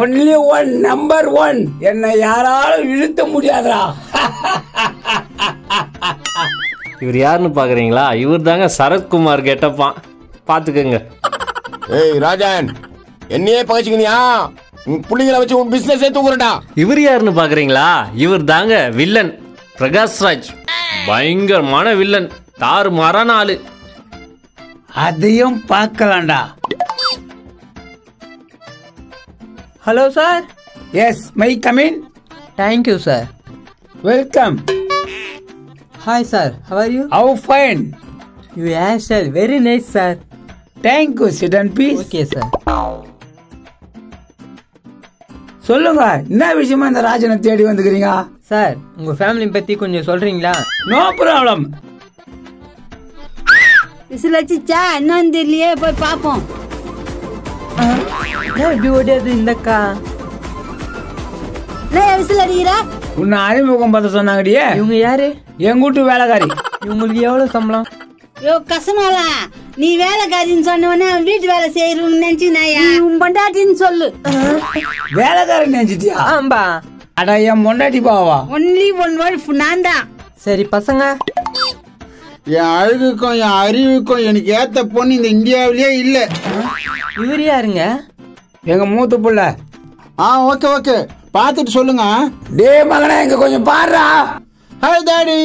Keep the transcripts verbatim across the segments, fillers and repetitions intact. Only one, number one. என்னை யாராலும் இழுத்த முடியாதுடா. இவர் யாருன்னு பாக்குறீங்களா? இவர் தாங்க சரத்குமார் கெட்டப்பான். பாத்துக்கங்க. ஏய் ராஜன், என்னையே பகைச்சிக்கினியா? உன் புள்ளிகளை வச்சு உன் பிசினஸே தூக்குறடா. இவர் யாருன்னு பாக்குறீங்களா? இவர் தாங்க வில்லன் பிரகாஷ்ராஜ். பயங்கரமான வில்லன், தாறுமாறான ஆளு. அதையும் பார்க்கலாம்டா. Hello sir. Yes, may I come in? Thank you sir. Welcome. Hi sir, how are you? How fine. You are sir, very nice sir. Thank you, sit and peace. Okay sir. சொல்லுங்க, என்ன விஷயமா இந்த ராஜனை தேடி வந்துக்கிறீங்க? Sir, உங்க family பத்தி கொஞ்சம் சொல்றீங்களா? No problem. விசிலச்சிச்சா என்னன்னு தெரியலையே, போய் பாப்போம். ஏன் இப்படி ஓடியாது இந்த அக்கா? நான் விசில் அடிக்கிறா? உன்னை அறிமுகம் பார்த்து சொன்னாங்கடியே. இவங்க யாரு? என் கூட்டு வேலைக்காரி. இவங்களுக்கு எவ்வளவு சம்பளம்? யோ கசமாலா, நீ வேலைக்காரின்னு சொன்னவனே வீட்டு வேலை செய்யறோம்னு நினைச்சினாயா? உன் பொண்டாட்டின்னு சொல்லு. வேலைக்காரன் நினைச்சிட்டியா? ஆம்பா. அட என் பொண்டாட்டி பாவா. ஒன்லி ஒன் ஒய்ஃப் நான் தான். சரி பசங்க, என் அழகுக்கும் என் அறிவுக்கும் எனக்கு ஏத்த பொண்ணு இந்த இந்தியாவிலேயே இல்ல. இவர் யாருங்க? எங்க மூத்த புள்ள. ஆ ஓகே ஓகே, பாத்துட்டு சொல்லுங்க. டே மகனே, இங்க கொஞ்சம் பாருடா. Hi daddy.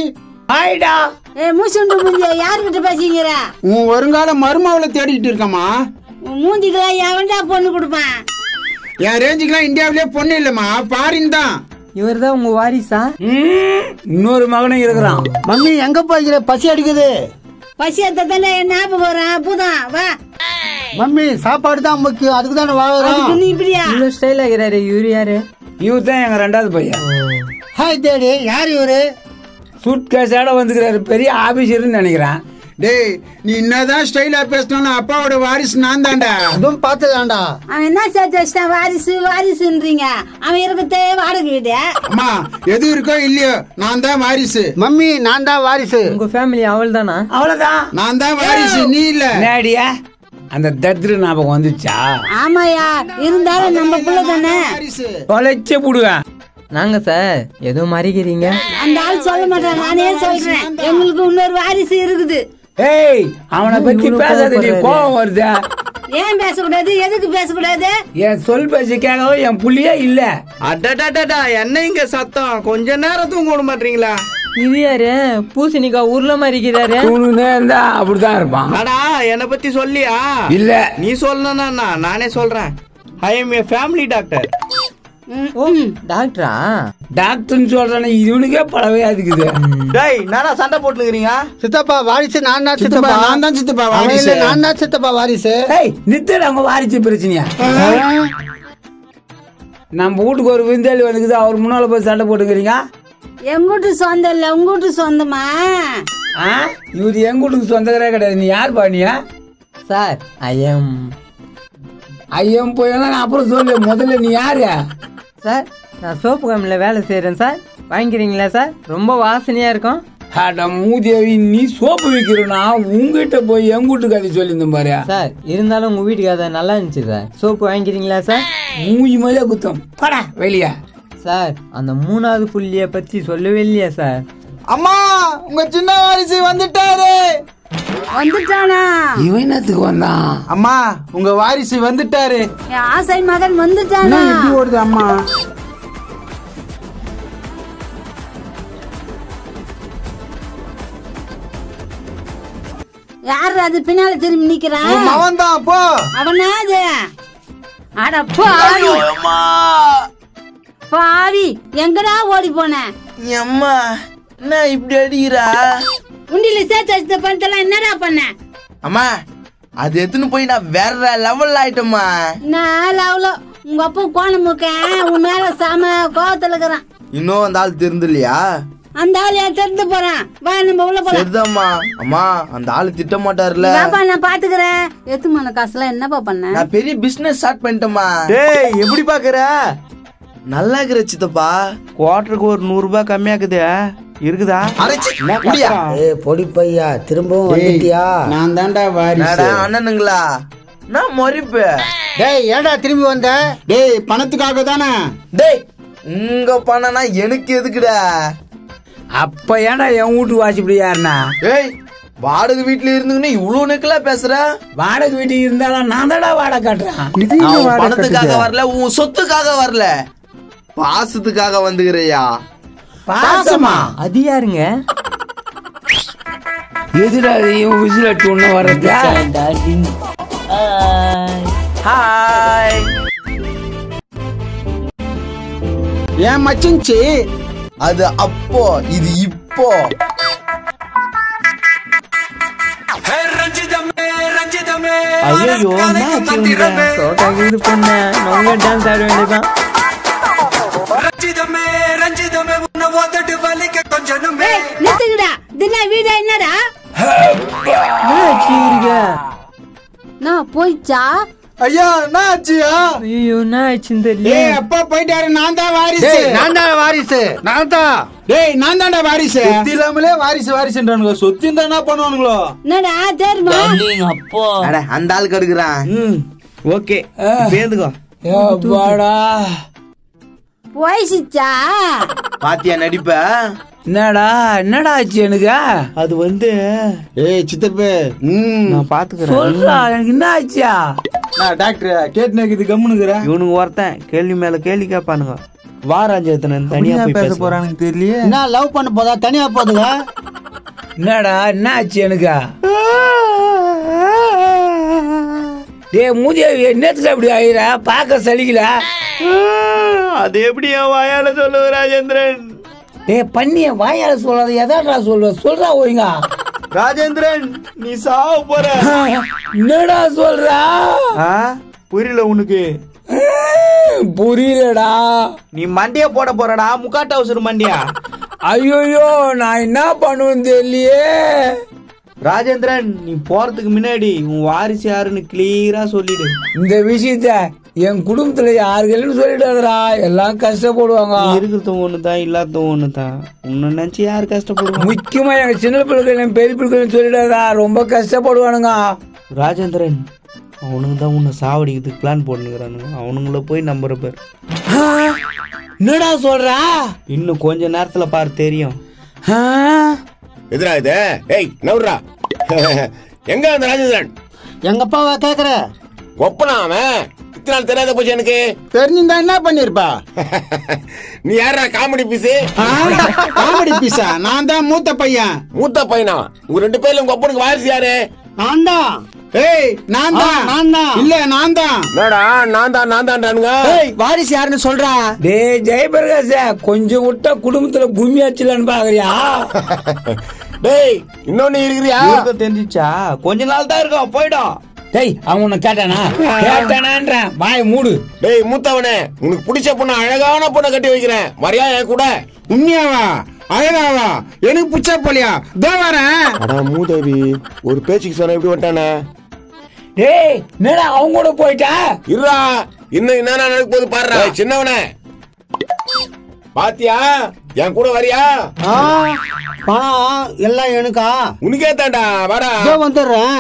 ஹாய்டா. ஏ மூசுண்டு மூஞ்சியா, யார்கிட்ட பேசிங்கறா? உன் வருங்கால மருமகளை தேடிட்டு இருக்கமா? உன் மூஞ்சிக்குள்ள எவன்டா பொண்ணு கொடுப்பான்? என் ரேஞ்சுக்குலாம் இந்தியாவிலேயே பொண்ணு இல்லம்மா, பாரின் தான். இவர் தான் உங்க வாரிசா? இன்னொரு மகனும் இருக்கிறான். மம்மி எங்க போகிற? பசி அடிக்குது. பசி அத்தானே ஞாபகம் வரான் பூதான். வா மம்மி, சாப்பாடு தான் முக்கியம், அதுக்கு தான வாங்குறோம். அதுக்கு நீ இப்படியா இவ்ளோ ஸ்டைல் ஆகறாரு? இவர் யாரு? இவர் தான் எங்க ரெண்டாவது பையன். Hi daddy. யார் இவரு? சூட்கேஸோட வந்துக்கிறாரு, பெரிய ஆபீசர்னு நினைக்கிறேன். டேய், நீ என்னதான் ஸ்டைலா பேசணும்னா அப்பாவோட வாரிசு நான் தான்டா. அதுவும் பாத்துதான்டா. அவன் என்ன சேர்த்து வச்சுட்டான் வாரிசு வாரிசுன்றீங்க? அவன் இருக்கத்தே வாடகை வீடு. அம்மா, எது இருக்கோ இல்லையோ நான் தான் வாரிசு. மம்மி, நான் தான் வாரிசு. உங்க ஃபேமிலி அவள் தானா? அவ்வளவுதான், நான் தான் வாரிசு, நீ இல்ல. நேடியா அந்த தத்ரு ஞாபகம் வந்துச்சா? ஆமாயா, இருந்தாலும் நம்ம பிள்ளை தானே. தொலைச்சு போடுவேன். நாங்க சார் ஏதோ மாறிக்கிறீங்க. அந்த ஆள் சொல்ல மாட்டான், நானே சொல்றேன். எங்களுக்கு இன்னொரு வாரிசு இருக்குது. ஏய், அவனை பத்தி பேசாதடி, கோவம் வருது. ஏன் பேசக்கூடாது? எதுக்கு பேசக்கூடாது? என் சொல் பேசி கேட்கவும் என் புள்ளியே இல்ல. அடடா, என்ன இங்க சத்தம்? கொஞ்ச நேரம் தூங்க மாட்டீங்களா? இது யாரு? பூசணிக்கா ஊர்ல மாறிக்கிறாரு. அப்படிதான் இருப்பான். அடா, என்னை பத்தி சொல்லியா? இல்ல, நீ சொல்லணும்னா நானே சொல்றேன். I am a family doctor. டாக்டரா? டாக்டர்னு சொல்றானே, இவனுக்கே பழவே அதுக்குது. டேய், நானா சண்டை போட்டுக்கிறீங்க? சித்தப்பா வாரிசு நான் தான். சித்தப்பா நான் தான். சித்தப்பா வாரிசு நான் தான். சித்தப்பா வாரிசு. டேய் நித்தட, அவங்க வாரிசு பிரச்சனையா? நம்ம வீட்டுக்கு ஒரு விருந்தாளி வந்துக்குது, அவர் முன்னால போய் சண்டை போட்டுக்கிறீங்க. எங்க வீட்டு சொந்தம் இல்ல உங்க வீட்டு சொந்தமா? இவரு எங்க வீட்டுக்கு சொந்தக்காரே கிடையாது. நீ யார் பாணியா? சார், ஐயம் ஐயம் போயெல்லாம் அப்புறம் சொல்லு, முதல்ல நீ யாரு? சார், நான் சோப்பு கம்பெனியில் வேலை செய்கிறேன் சார். வாங்கிக்கிறீங்களா சார்? ரொம்ப வாசனையாக இருக்கும். அட மூதேவி, நீ சோப்பு விற்கிறனா? உங்ககிட்ட போய் என் வீட்டு கதை சொல்லியிருந்தேன் பாரு. சார், இருந்தாலும் உங்கள் வீட்டு கதை நல்லா இருந்துச்சு சார். சோப்பு வாங்கிக்கிறீங்களா சார்? மூஞ்சி மேலே குத்தம் படா வெளியா. சார், அந்த மூணாவது புள்ளியை பற்றி சொல்லவே இல்லையா சார்? அம்மா, உங்கள் சின்ன வாரிசு வந்துட்டாரு. வந்துட்டானா? இவன் என்னத்துக்கு வந்தான்? அம்மா, உங்க வாரிசு வந்துட்டாரு. ஆசை மகன் வந்துட்டானா? எப்படி ஓடுது அம்மா? யாரு அது பின்னால திரும்பி நிக்கிறான்? அவன் தான். போ அவனா அது. அட பாவி, பாவி எங்கடா ஓடி போன? அம்மா, என்ன இப்படி அடிக்கிறா? உண்டியில சேர்த்து பணத்தெல்லாம் என்னடா பண்ண? அம்மா, அது எத்தனை போய் நான் வேற லெவல் ஆயிட்டோமா. நான் லெவலோ உங்க அப்பா கோண முக்க உன் மேல சாம கோவத்துல இருக்கிறான். இன்னும் அந்த ஆள் தெரிஞ்சலையா? அந்த ஆள் என் தெரிந்து போறான். வா நம்ம உள்ள போலாம். சரிதாம்மா. அம்மா, அந்த ஆள் திட்ட மாட்டாருல? பாப்பா நான் பாத்துக்கிறேன். எத்துமான காசுலாம் என்னப்பா பண்ண? நான் பெரிய பிசினஸ் ஸ்டார்ட் பண்ணிட்டோமா. டேய், எப்படி பாக்குற? நல்லா இருக்கிற சித்தப்பா. குவார்டருக்கு ஒரு நூறு ரூபாய் கம்மியாக்குது இருக்குதா? பொடி பையா, திரும்பவும் வந்துட்டியா? நான் தான்டா வாரிசு அண்ணனுங்களா. நான் மொரிப்பு. டேய் ஏடா திரும்பி வந்த? டேய் பணத்துக்காக தானே. டேய் உங்க பணம்னா எனக்கு எதுக்குடா? அப்ப ஏடா என் வீட்டு வாசிப்படி யாருண்ணா? ஏய் வாடகை வீட்டுல இருந்துக்குன்னு இவ்வளவு நெக்கலா பேசுற? வாடகை வீட்டுக்கு இருந்தாலும் நான் தாடா வாடகை கட்டுறேன். பணத்துக்காக வரல, உன் சொத்துக்காக வரல, பாசத்துக்காக வந்துக்கிறையா. பாசமா? அது யாருங்க? எதுடா விசிலட்டு ஒண்ணு வரதா? ஹாய் ஏன் மச்சின்ச்சி? அது அப்போ இது இப்போ. ஐயோ இது பண்ண அவங்க டான்ஸ் ஆட வேண்டியதான். என்னடா நான் போயிச்சா? ஐயா நாச்சியா? ஐயோ நாச்சின்டே. ஏய் அப்பா போய்டாரு. நான் தான் வாரிசு. டேய் நான் தான் வாரிசு. நான் தான். டேய் நான் தான்டா வாரிசு. சொத்திலாமலே வாரிசு வாரிசுன்றானுங்க. சொத்தின் தானா பண்ணுவானுங்களோ? என்னடா தேர்மா? நீங்க அப்பா. அட அந்த ஆள் கடுக்குறான். ம் ஓகே பேந்துகோ. ஏப்பாடா. போயிச்சா? பாத்தியா நடிப்ப? என்னடா என்னடா ஆச்சு எனக்கு? அது வந்து ஏய் சித்தப்பு நான் பாத்துக்கிறேன். சொல்றா எனக்கு என்ன ஆச்சியா? நான் டாக்டர் கேட்னக்கு இது கம்முனுக்குற. இவனுக்கு ஒருத்தன் கேள்வி மேல கேள்வி கேட்பானுங்க. வாராஜ்யத்துல தனியா போய் பேச போறானுங்க தெரியல. நான் லவ் பண்ண போதா தனியா போதுங்க. என்னடா என்ன ஆச்சு எனக்கு? டேய் மூஞ்சிய என்னத்துக்கு அப்படி ஆயிர? பாக்க சலிக்கல. அது எப்படி வாயால சொல்லுவ ராஜேந்திரன்? டே பண்ணிய வாயால சொல்லாத எதாடா சொல்ற? சொல்றா ஓய்ங்க. ராஜேந்திரன் நீ சாவ போற. என்னடா சொல்றா? புரியல உனக்கு? புரியலடா. நீ மண்டிய போட போறடா முக்காட்ட அவசரம் மண்டியா. ஐயோயோ நான் என்ன பண்ணுவேன்னு தெரியலையே. ராஜேந்திரன் நீ போறதுக்கு முன்னாடி உன் வாரிசு யாருன்னு கிளியரா சொல்லிடு. இந்த விஷயத்த என் குடும்பத்துல யாருக்கெல்லாம் சொல்லிட்டாதடா, எல்லாம் கஷ்டப்படுவாங்க. இருக்கிறதும் ஒண்ணுதான் இல்லாததும் ஒண்ணுதான். உன்ன நினைச்சு யாரு கஷ்டப்படுவாங்க? முக்கியமா எங்க சின்ன பிள்ளைகளும் பெரிய பிள்ளைகளும் சொல்லிட்டாதா, ரொம்ப கஷ்டப்படுவானுங்க. ராஜேந்திரன் அவனுங்க தான் உன்னை சாவடிக்கிறதுக்கு பிளான் போட்டுக்கிறானுங்க. அவனுங்கள போய் நம்புற பேர். என்னடா சொல்றா? இன்னும் கொஞ்ச நேரத்துல பாரு தெரியும். எதுரா இது? ஏய் நவுறா. எங்க அந்த ராஜேந்திரன்? எங்கப்பாவா கேக்குற? ஒப்பனா அவன் இத்தனால தெரியாத போச்சு எனக்கு. தெரிஞ்சிருந்தா என்ன பண்ணிருப்பா? நீ யாரா காமெடி பீஸ்? காமெடி பீஸா? நான் தான் மூத்த பையன். மூத்த பையனா? உங்க ரெண்டு பேர்ல உங்க அப்பனுக்கு வாரிசு யாரு? நான் தான். ஏய் நான் தான். நான் தான் இல்ல நான் தான். என்னடா நான் தான் நான் தான்றானுங்க. ஏய் வாரிசு யாருன்னு சொல்றா? டேய் ஜெயபிரகாஷ் கொஞ்சம் விட்டா குடும்பத்துல பூமி ஆச்சுலான்னு பாக்குறியா? டேய் இன்னொன்னு இருக்குறியா? உங்களுக்கு தெரிஞ்சிச்சா? கொஞ்ச நாள் தான் இருக்கும் போய்டும். டேய் அவன் உன்னை கேட்டானா? கேட்டானான்றான். வாய் மூடு. டேய் மூத்தவனே உனக்கு பிடிச்ச பொண்ணு அழகான பொண்ணை கட்டி வைக்கிறேன். வரியா என் கூட? உண்மையாவா? அழகாவா? எனக்கு பிடிச்ச போலியா தான் வரேன். அடா மூதேவி ஒரு பேச்சுக்கு சொன்ன எப்படி வட்டானே? டேய் நேரா அவங்க கூட போயிட்டா? இருடா இன்னும் என்னன்னா நடக்க போது பாருடா. சின்னவனே பாத்தியா என் கூட வரியா? பணம் எல்லாம் எனக்கா? உனக்கே தான்டா. வாடா வந்துடுறேன்.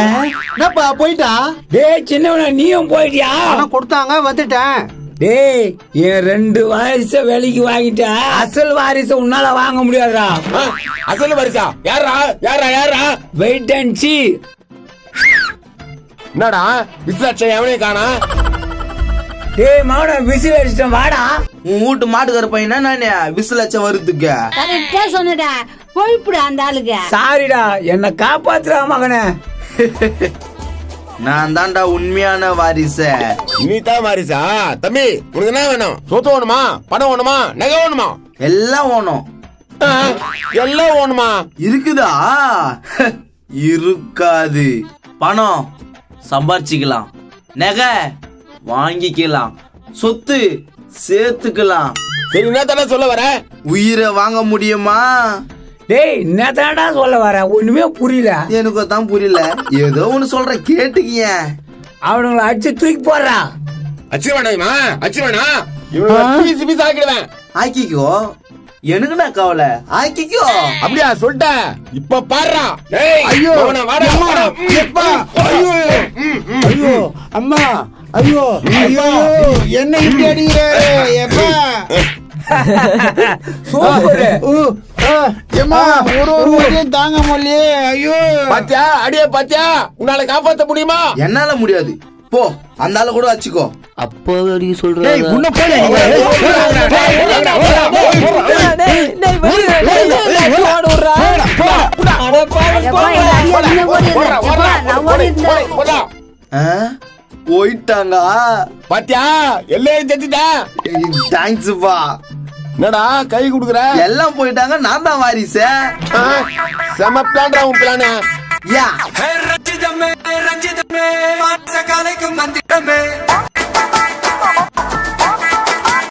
என்னப்பா போயிட்டா? டேய் சின்னவனா நீயும் போயிட்டியா? நான் கொடுத்தாங்க வந்துட்டேன். டேய் என் ரெண்டு வாரிச வேலைக்கு வாங்கிட்டா. அசல் வாரிச உன்னால வாங்க முடியாதுடா. அசல் வாரிசா? யாரா யாரா யாரா? Wait and see. என்னடா விசிலட்சம் எவனே காணா? டேய் மாவன விசிலட்சம் வாடா. உன் வீட்டு மாட்டுக்கார பையனா நானே விசிலட்சம் வருதுக்கு. கரெக்டா சொன்னடா. போய்ப்புடா அந்த ஆளுக்கு. சாரிடா என்ன காப்பாத்துறா மகனே. நான் தான்டா உண்மையான வாரிசு. நீ தான் வாரிசா? தம்பி உனக்கு என்ன வேணும்? சொத்து வேணுமா? பணம் வேணுமா? நகை வேணுமா? எல்லாம் வேணும். எல்லாம் வேணுமா? இருக்குதா? இருக்காது. பணம் சம்பாரிச்சுக்கலாம், நகை வாங்கிக்கலாம், சொத்து சேர்த்துக்கலாம். சரி என்ன தானே சொல்ல வர? உயிரை வாங்க முடியுமா? டேய் என்னடா சொல்ல வர? ஒண்ணுமே புரியல. எனக்கு தான் புரியல. ஏதோ ஒன்னு சொல்ற கேட்டுக்கிய. அவனுங்களை அடிச்சு தூக்கி போடுறான். அச்சு வேணாமா? அச்சு வேணா? இவனை பீஸ் பீஸ் ஆக்கிடுவேன். ஆக்கிக்கோ. எனக்குனா கவலை ஆக்கிக்கோ. அப்படியா சொல்லிட்டேன். இப்ப பாரு. ஐயோ ஐயோ அம்மா ஐயோ ஐயோ என்ன இப்படி அடிக்கிற எப்பா தாங்க முடியல. ஐயோ பாத்தியா அடியே பாத்தியா உன்னால காப்பாத்த முடியுமா? என்னால முடியாது. போ அந்த ஆளு கூட வச்சுக்கோ. அப்போ போயிட்டாங்க பாத்தியா எல்லாரும் செஞ்சுட்டா. என்னடா கை குடுக்குற? எல்லாம் போயிட்டாங்க. நான் தான் வாரிசு. செம பிளான்டா உன் plan. Yeah. Hey, Ranjit me, Ranjit me, maat sakale ko mandir me.